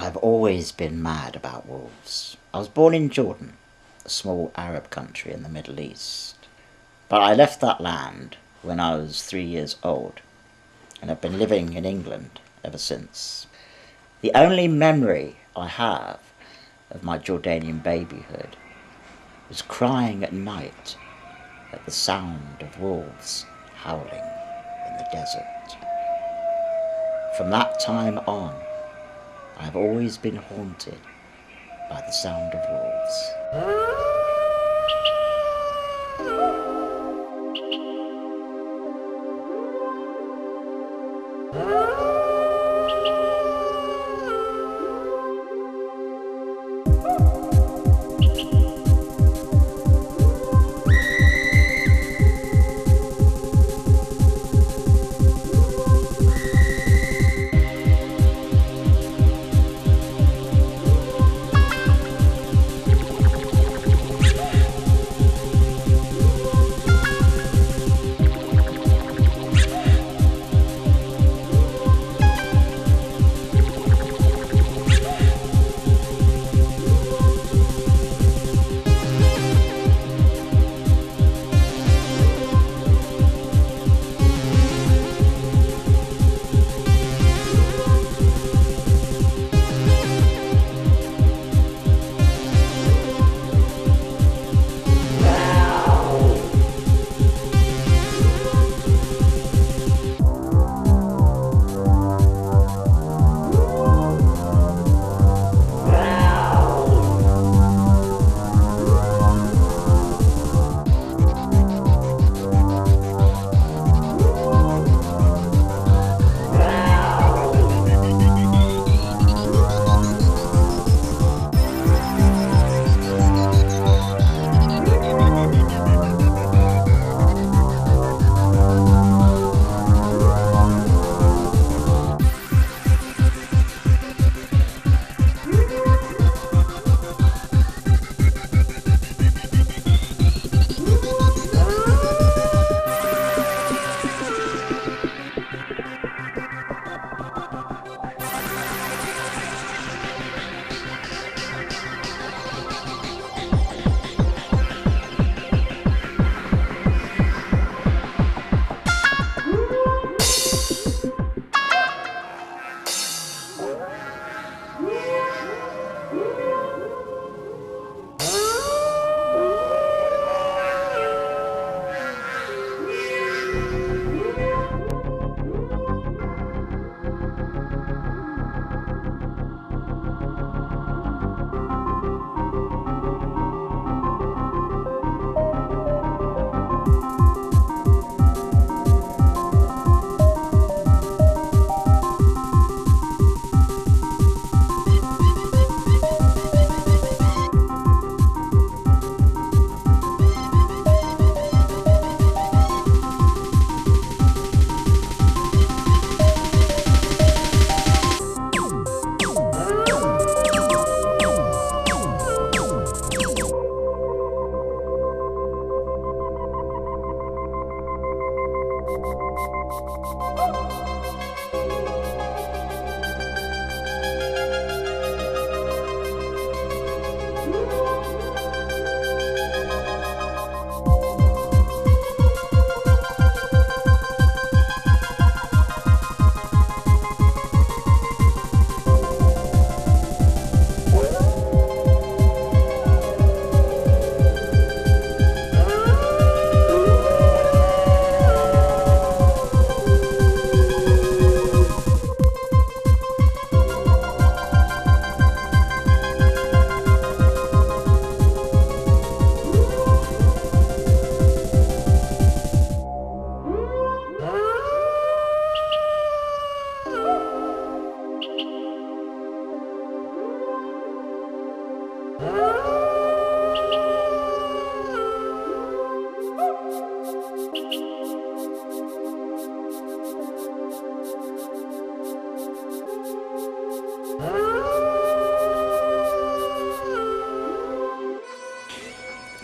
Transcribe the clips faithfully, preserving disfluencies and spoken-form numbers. I've always been mad about wolves. I was born in Jordan, a small Arab country in the Middle East. But I left that land when I was three years old, and I've been living in England ever since. The only memory I have of my Jordanian babyhood was crying at night at the sound of wolves howling in the desert. From that time on, I've always been haunted by the sound of wolves.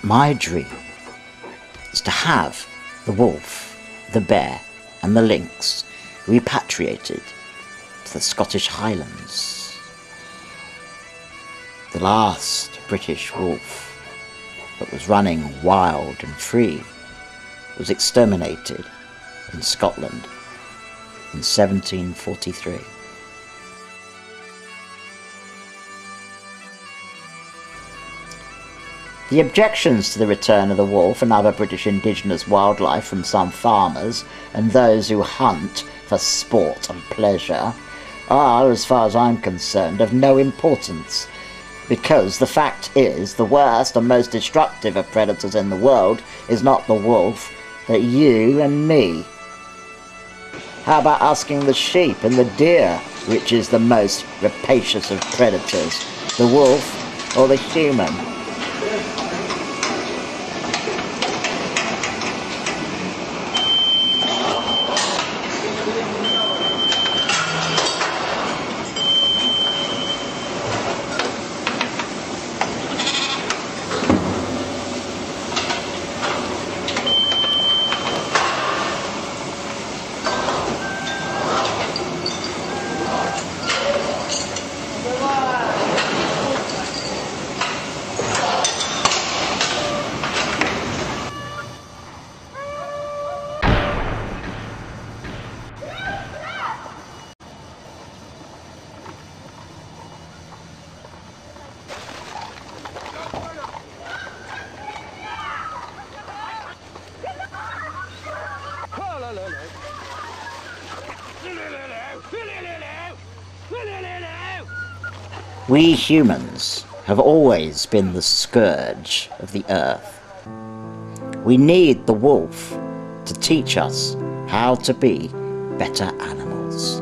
My dream is to have the wolf, the bear and the lynx repatriated to the Scottish Highlands. the last British wolf that was running wild and free was exterminated in Scotland in seventeen forty-three. The objections to the return of the wolf and other British indigenous wildlife from some farmers and those who hunt for sport and pleasure are, as far as I'm concerned, of no importance, because the fact is the worst and most destructive of predators in the world is not the wolf, but you and me. How about asking the sheep and the deer which is the most rapacious of predators, the wolf or the human? We humans have always been the scourge of the earth. We need the wolf to teach us how to be better animals.